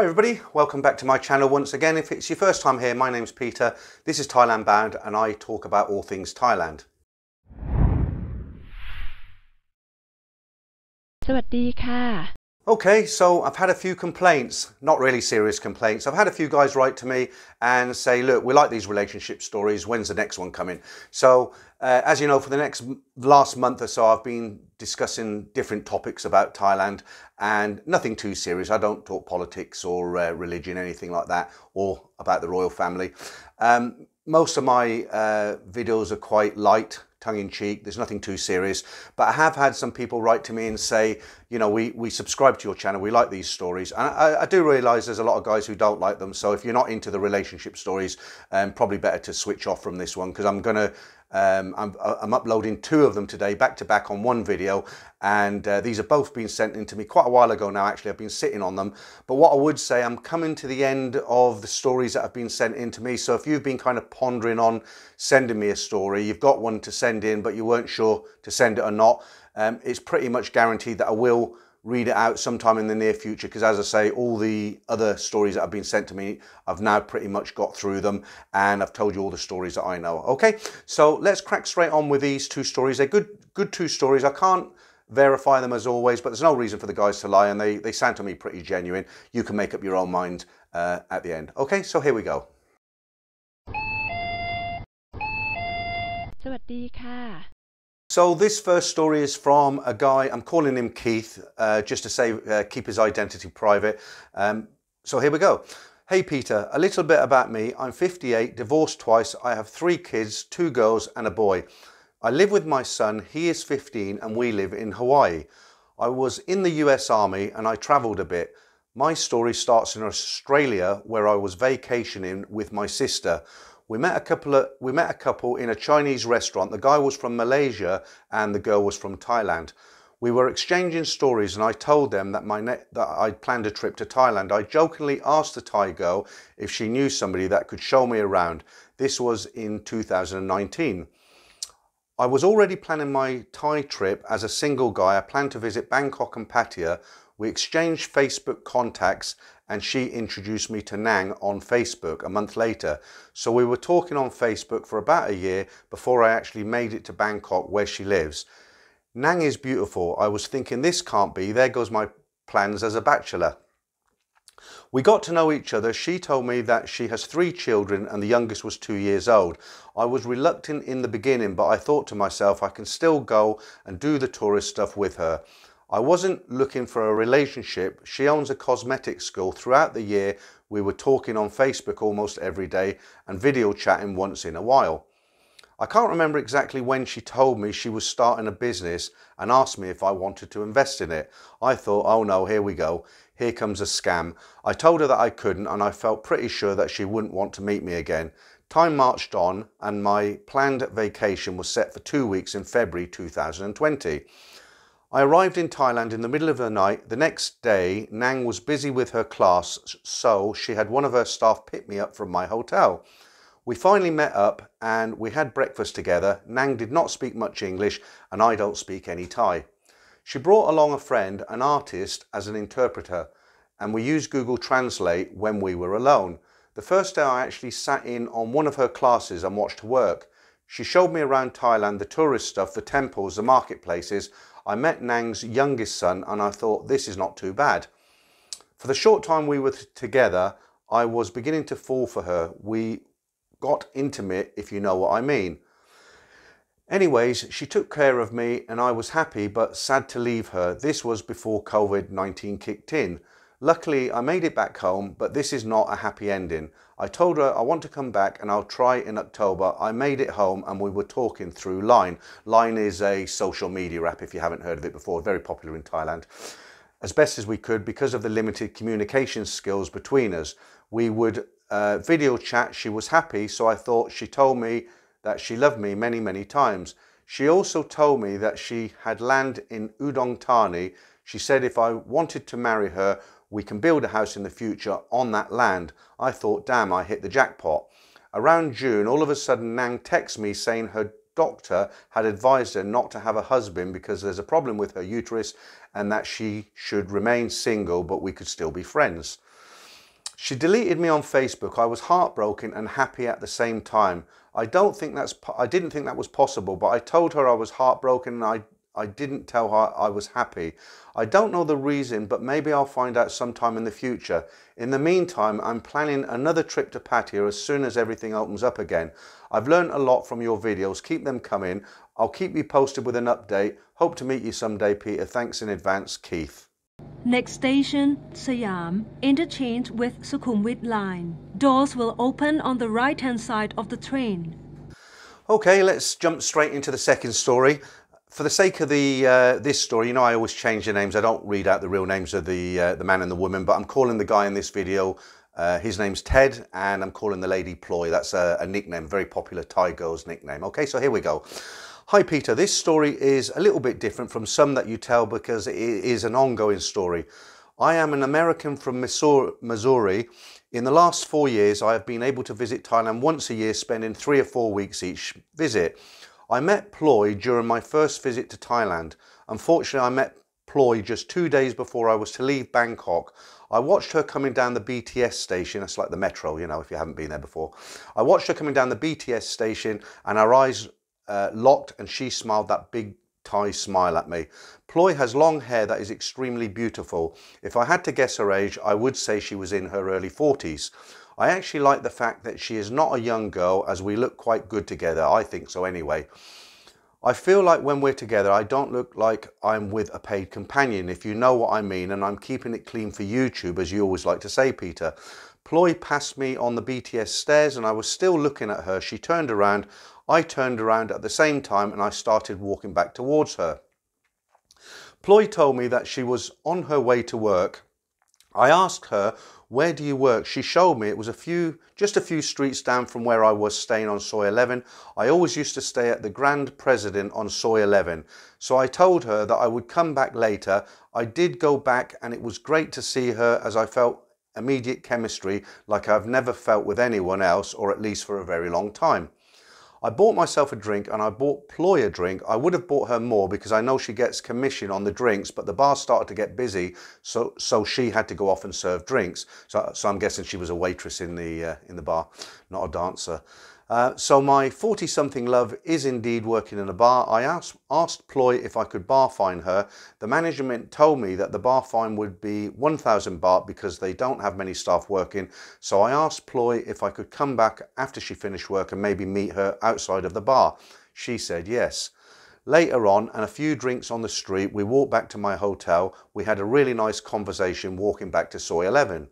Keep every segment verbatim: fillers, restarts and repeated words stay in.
Hi everybody, welcome back to my channel once again. If it's your first time here, my name's Peter, this is Thailand Bound and I talk about all things Thailand. สวัสดีค่ะ. Okay, so I've had a few complaints, not really serious complaints. I've had a few guys write to me and say, look, we like these relationship stories, when's the next one coming? So uh, as you know, for the next last month or so, I've been discussing different topics about Thailand and nothing too serious. I don't talk politics or uh, religion, anything like that, or about the royal family. Um, most of my uh, videos are quite light, tongue-in-cheek, there's nothing too serious, but I have had some people write to me and say, you know, we, we subscribe to your channel, we like these stories, and I, I do realise there's a lot of guys who don't like them, so if you're not into the relationship stories, um, probably better to switch off from this one, because I'm going to, um, I'm, I'm uploading two of them today, back-to-back on one video, and uh, these have both been sent in to me quite a while ago now, actually, I've been sitting on them, but what I would say, I'm coming to the end of the stories that have been sent in to me, so if you've been kind of pondering on sending me a story, you've got one to send in but you weren't sure to send it or not, um, it's pretty much guaranteed that I will read it out sometime in the near future, because as I say, all the other stories that have been sent to me, I've now pretty much got through them and I've told you all the stories that I know. Okay, so let's crack straight on with these two stories. They're good good two stories. I can't verify them as always, but there's no reason for the guys to lie, and they, they sound to me pretty genuine. You can make up your own mind uh, at the end. Okay, so here we go. สวัสดีค่ะ. So this first story is from a guy, I'm calling him Keith, uh, just to say, uh, keep his identity private. Um, so here we go. Hey Peter, a little bit about me. I'm fifty-eight, divorced twice. I have three kids, two girls and a boy. I live with my son, he is fifteen, and we live in Hawaii. I was in the U S Army and I travelled a bit. My story starts in Australia, where I was vacationing with my sister. We met a couple of, we met a couple in a Chinese restaurant. The guy was from Malaysia and the girl was from Thailand. We were exchanging stories and I told them that my ne- that I'd planned a trip to Thailand. I jokingly asked the Thai girl if she knew somebody that could show me around. This was in two thousand nineteen. I was already planning my Thai trip as a single guy. I planned to visit Bangkok and Pattaya. We exchanged Facebook contacts and she introduced me to Nang on Facebook a month later. So we were talking on Facebook for about a year before I actually made it to Bangkok, where she lives. Nang is beautiful. I was thinking, this can't be, there goes my plans as a bachelor. We got to know each other. She told me that she has three children and the youngest was two years old. I was reluctant in the beginning, but I thought to myself, I can still go and do the tourist stuff with her. I wasn't looking for a relationship. She owns a cosmetic school. Throughout the year, we were talking on Facebook almost every day and video chatting once in a while. I can't remember exactly when she told me she was starting a business and asked me if I wanted to invest in it. I thought, oh no, here we go. Here comes a scam. I told her that I couldn't and I felt pretty sure that she wouldn't want to meet me again. Time marched on and my planned vacation was set for two weeks in February two thousand twenty. I arrived in Thailand in the middle of the night. The next day, Nang was busy with her class, so she had one of her staff pick me up from my hotel. We finally met up and we had breakfast together. Nang did not speak much English and I don't speak any Thai. She brought along a friend, an artist, as an interpreter, and we used Google Translate when we were alone. The first day I actually sat in on one of her classes and watched her work. She showed me around Thailand, the tourist stuff, the temples, the marketplaces. I met Nang's youngest son and I thought, this is not too bad. For the short time we were together, I was beginning to fall for her. We got intimate, if you know what I mean. Anyways, she took care of me and I was happy but sad to leave her. This was before COVID nineteen kicked in. Luckily, I made it back home, but this is not a happy ending. I told her I want to come back and I'll try in October. I made it home and we were talking through Line. Line is a social media app, if you haven't heard of it before, very popular in Thailand. As best as we could, because of the limited communication skills between us, we would uh, video chat. She was happy, so I thought she told me that she loved me many, many times. She also told me that she had land in Udon Thani. She said if I wanted to marry her, we can build a house in the future on that land. I thought, damn, I hit the jackpot. Around June, all of a sudden, Nang texts me saying her doctor had advised her not to have a husband because there's a problem with her uterus and that she should remain single, but we could still be friends. She deleted me on Facebook. I was heartbroken and happy at the same time. I don't think that's, I didn't think that was possible, but I told her I was heartbroken and I, I didn't tell her I was happy. I don't know the reason, but maybe I'll find out sometime in the future. In the meantime, I'm planning another trip to Pattaya as soon as everything opens up again. I've learned a lot from your videos. Keep them coming. I'll keep you posted with an update. Hope to meet you someday, Peter. Thanks in advance, Keith. Next station, Siam. Interchange with Sukhumvit Line. Doors will open on the right-hand side of the train. Okay, let's jump straight into the second story. For the sake of the uh, this story, you know I always change the names. I don't read out the real names of the, uh, the man and the woman, but I'm calling the guy in this video, uh, his name's Ted, and I'm calling the lady Ploy. That's a, a nickname, very popular Thai girl's nickname. Okay, so here we go. Hi Peter, this story is a little bit different from some that you tell because it is an ongoing story. I am an American from Missouri. In the last four years, I have been able to visit Thailand once a year, spending three or four weeks each visit. I met Ploy during my first visit to Thailand. Unfortunately, I met Ploy just two days before I was to leave Bangkok. I watched her coming down the B T S station. That's like the metro, you know, if you haven't been there before. I watched her coming down the B T S station and our eyes Uh, locked, and she smiled that big Thai smile at me. Ploy has long hair that is extremely beautiful. If I had to guess her age, I would say she was in her early forties. I actually like the fact that she is not a young girl, as we look quite good together. I think so anyway. I feel like when we're together, I don't look like I'm with a paid companion, if you know what I mean, and I'm keeping it clean for YouTube, as you always like to say, Peter. Ploy passed me on the B T S stairs and I was still looking at her. She turned around. I turned around at the same time and I started walking back towards her. Ploy told me that she was on her way to work. I asked her, where do you work? She showed me it was a few, just a few streets down from where I was staying on Soy eleven. I always used to stay at the Grand President on Soy eleven. So I told her that I would come back later. I did go back and it was great to see her as I felt immediate chemistry like I've never felt with anyone else, or at least for a very long time. I bought myself a drink and I bought Ploy a drink. I would have bought her more because I know she gets commission on the drinks, but the bar started to get busy, so so she had to go off and serve drinks. So, so I'm guessing she was a waitress in the, uh, in the bar, not a dancer. Uh, so my forty-something love is indeed working in a bar. I asked, asked Ploy if I could bar fine her. The management told me that the bar fine would be one thousand baht because they don't have many staff working. So I asked Ploy if I could come back after she finished work and maybe meet her outside of the bar. She said yes. Later on, and a few drinks on the street, we walked back to my hotel. We had a really nice conversation walking back to Soy eleven.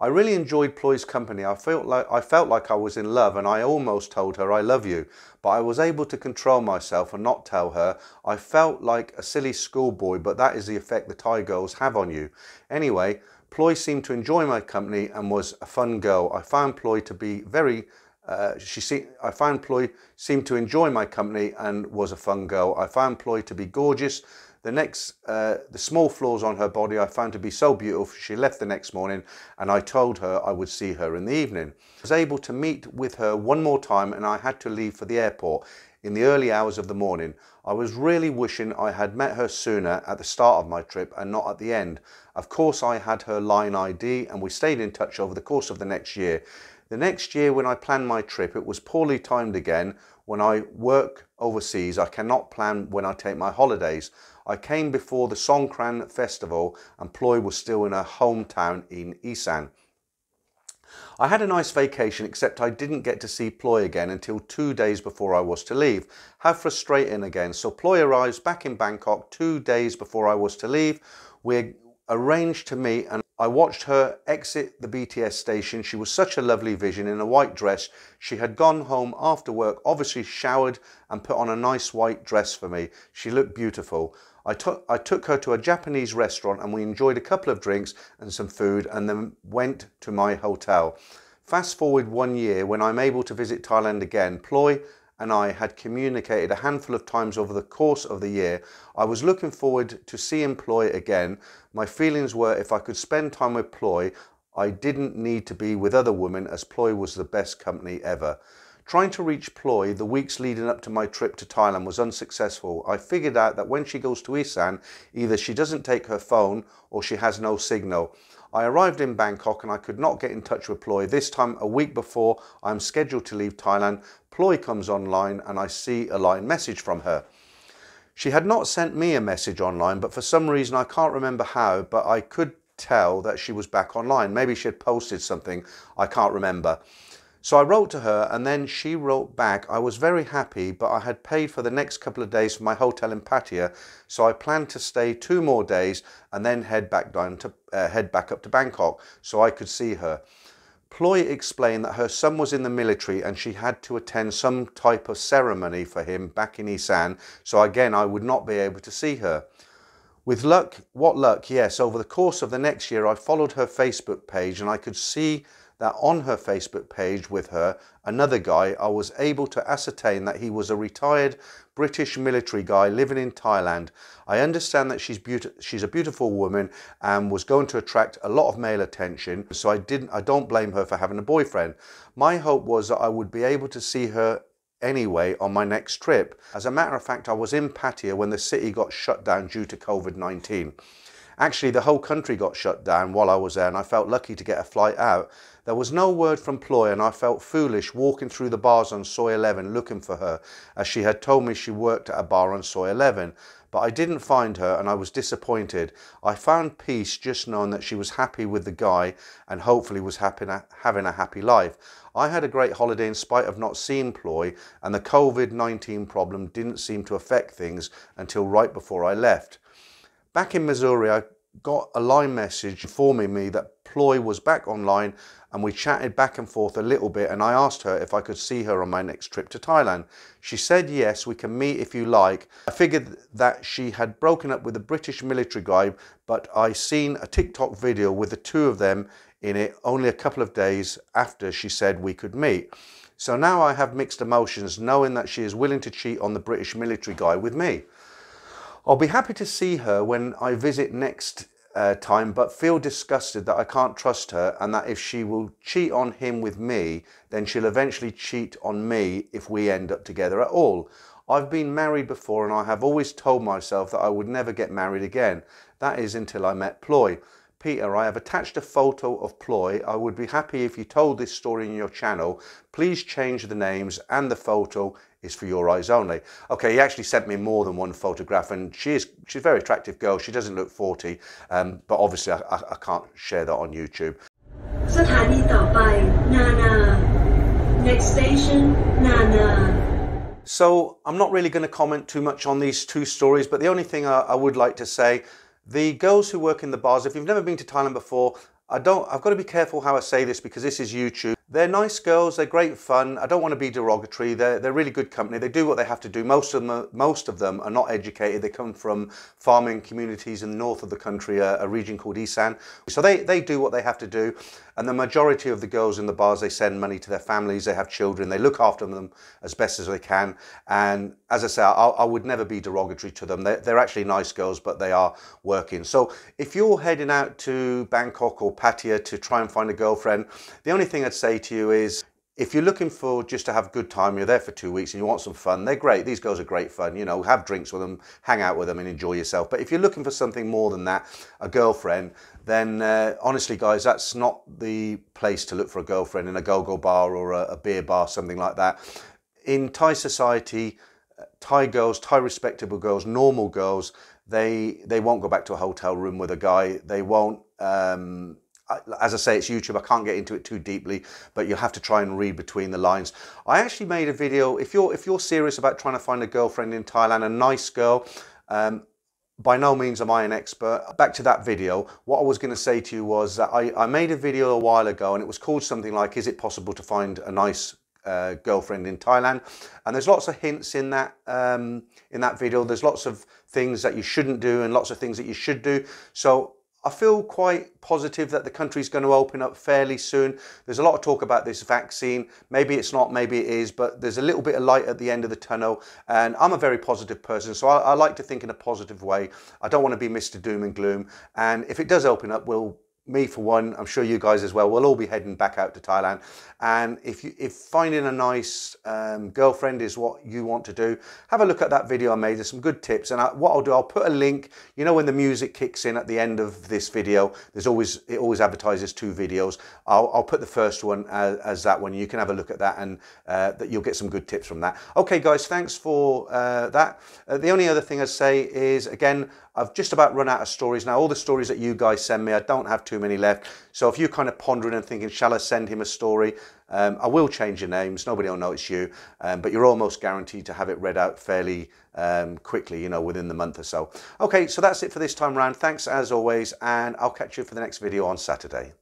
I really enjoyed Ploy's company. I felt like I felt like I was in love and I almost told her I love you, but I was able to control myself and not tell her. I felt like a silly schoolboy, but that is the effect the Thai girls have on you. Anyway, Ploy seemed to enjoy my company and was a fun girl. I found Ploy to be very uh, she se I found Ploy seemed to enjoy my company and was a fun girl. I found Ploy to be gorgeous. The next, uh, the small flaws on her body I found to be so beautiful. She left the next morning and I told her I would see her in the evening. I was able to meet with her one more time and I had to leave for the airport in the early hours of the morning. I was really wishing I had met her sooner at the start of my trip and not at the end. Of course I had her Line I D and we stayed in touch over the course of the next year. The next year when I planned my trip, it was poorly timed again. When I work overseas, I cannot plan when I take my holidays. I came before the Songkran festival and Ploy was still in her hometown in Isan. I had a nice vacation, except I didn't get to see Ploy again until two days before I was to leave. How frustrating again. So Ploy arrives back in Bangkok two days before I was to leave. We arranged to meet and I watched her exit the B T S station. She was such a lovely vision in a white dress. She had gone home after work, obviously showered and put on a nice white dress for me. She looked beautiful. I took, I took her to a Japanese restaurant and we enjoyed a couple of drinks and some food and then went to my hotel. Fast forward one year when I'm able to visit Thailand again, Ploy and I had communicated a handful of times over the course of the year. I was looking forward to seeing Ploy again. My feelings were if I could spend time with Ploy, I didn't need to be with other women as Ploy was the best company ever. Trying to reach Ploy the weeks leading up to my trip to Thailand was unsuccessful. I figured out that when she goes to Isan, either she doesn't take her phone or she has no signal. I arrived in Bangkok and I could not get in touch with Ploy. This time a week before I'm scheduled to leave Thailand, Ploy comes online and I see a Line message from her. She had not sent me a message online, but for some reason, I can't remember how, but I could tell that she was back online. Maybe she had posted something, I can't remember. So I wrote to her and then she wrote back. I was very happy, but I had paid for the next couple of days for my hotel in Pattaya, so I planned to stay two more days and then head back down to uh, head back up to Bangkok so I could see her. Ploy explained that her son was in the military and she had to attend some type of ceremony for him back in Isan, so again I would not be able to see her. With luck, what luck, yes, over the course of the next year I followed her Facebook page and I could see that on her Facebook page with her, another guy, I was able to ascertain that he was a retired British military guy living in Thailand. I understand that she's, she's a beautiful woman and was going to attract a lot of male attention, so I, didn't, I don't blame her for having a boyfriend. My hope was that I would be able to see her anyway on my next trip. As a matter of fact, I was in Pattaya when the city got shut down due to COVID nineteen. Actually, the whole country got shut down while I was there and I felt lucky to get a flight out. There was no word from Ploy and I felt foolish walking through the bars on Soy eleven looking for her, as she had told me she worked at a bar on Soy eleven. But I didn't find her and I was disappointed. I found peace just knowing that she was happy with the guy and hopefully was happy, having a happy life. I had a great holiday in spite of not seeing Ploy, and the COVID nineteen problem didn't seem to affect things until right before I left. Back in Missouri, I got a Line message informing me that Ploy was back online and we chatted back and forth a little bit and I asked her if I could see her on my next trip to Thailand. She said, yes, we can meet if you like. I figured that she had broken up with a British military guy, but I seen a TikTok video with the two of them in it only a couple of days after she said we could meet. So now I have mixed emotions knowing that she is willing to cheat on the British military guy with me. I'll be happy to see her when I visit next uh, time, but feel disgusted that I can't trust her and that if she will cheat on him with me, then she'll eventually cheat on me if we end up together at all. I've been married before and I have always told myself that I would never get married again. That is until I met Ploy. Peter, I have attached a photo of Ploy. I would be happy if you told this story in your channel. Please change the names and the photo is for your eyes only. Okay, he actually sent me more than one photograph and she is, she's a very attractive girl. She doesn't look forty, um, but obviously I, I, I can't share that on YouTube. Next station, Nana. So I'm not really going to comment too much on these two stories, but the only thing I, I would like to say, the girls who work in the bars, if you've never been to Thailand before, I don't, I've got to be careful how I say this because this is YouTube. They're nice girls, they're great fun. I don't want to be derogatory. They're, they're really good company. They do what they have to do. Most of them are, most of them are not educated. They come from farming communities in the north of the country, a, a region called Isan. So they, they do what they have to do. And the majority of the girls in the bars, they send money to their families. They have children. They look after them as best as they can. And as I say, I, I would never be derogatory to them. They're, they're actually nice girls, but they are working. So if you're heading out to Bangkok or Pattaya to try and find a girlfriend, the only thing I'd say to you is, if you're looking for just to have good time, you're there for two weeks and you want some fun, they're great. These girls are great fun, you know, have drinks with them, hang out with them and enjoy yourself. But if you're looking for something more than that, a girlfriend, then uh, honestly, guys, that's not the place to look for a girlfriend, in a go-go bar or a, a beer bar, something like that. In Thai society, Thai girls, Thai respectable girls, normal girls, they, they won't go back to a hotel room with a guy. They won't... Um, as I say, it's YouTube, I can't get into it too deeply, but you'll have to try and read between the lines. I actually made a video, if you're, if you're serious about trying to find a girlfriend in Thailand, a nice girl, um, by no means am I an expert. Back to that video, what I was going to say to you was that I, I made a video a while ago and it was called something like, is it possible to find a nice uh, girlfriend in Thailand? And there's lots of hints in that, um, in that video. There's lots of things that you shouldn't do and lots of things that you should do. So I feel quite positive that the country's going to open up fairly soon. There's a lot of talk about this vaccine. Maybe it's not, maybe it is, but there's a little bit of light at the end of the tunnel. And I'm a very positive person, so I, I like to think in a positive way. I don't want to be Mister Doom and Gloom. And if it does open up, we'll me for one, I'm sure you guys as well, we'll all be heading back out to Thailand. And if you, if finding a nice um, girlfriend is what you want to do, have a look at that video I made. There's some good tips. And I, what I'll do, I'll put a link, you know, when the music kicks in at the end of this video, there's always, it always advertises two videos. I'll, I'll put the first one as, as that one. You can have a look at that and uh, that you'll get some good tips from that. Okay, guys, thanks for uh, that. Uh, the only other thing I'd say is, again, I've just about run out of stories now. All the stories that you guys send me, I don't have too many left. So if you're kind of pondering and thinking, shall I send him a story? Um, I will change your names. Nobody will know it's you, um, but you're almost guaranteed to have it read out fairly um, quickly, you know, within the month or so. Okay, so that's it for this time round. Thanks as always, and I'll catch you for the next video on Saturday.